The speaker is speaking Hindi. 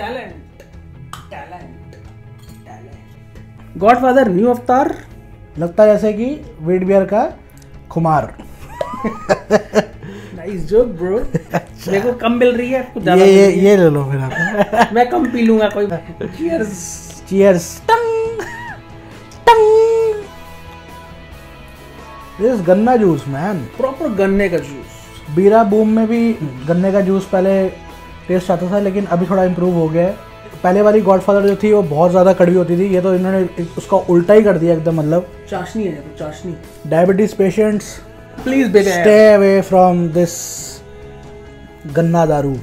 टैलेंट। गॉडफादर न्यू अवतार लगता है जैसे कि वेट बियर का खुमार। Nice joke bro. देखो कम मिल रही है, कुछ ज्यादा ये ले लो मेरा। मैं कम पी लूंगा कोई। Cheers cheers. टंग टंग। This ganna juice man, proper गन्ने का जूस। बीरा बूम में भी गन्ने का जूस पहले टेस्ट आता था, लेकिन अभी थोड़ा इम्प्रूव हो गया है। पहले वाली गॉडफादर जो थी वो बहुत ज़्यादा कड़वी होती थी, ये तो इन्होंने उसका उल्टा ही कर दिया एकदम, मतलब चाशनी है तो चाशनी। Diabetes patients please stay away from this ganna दारू।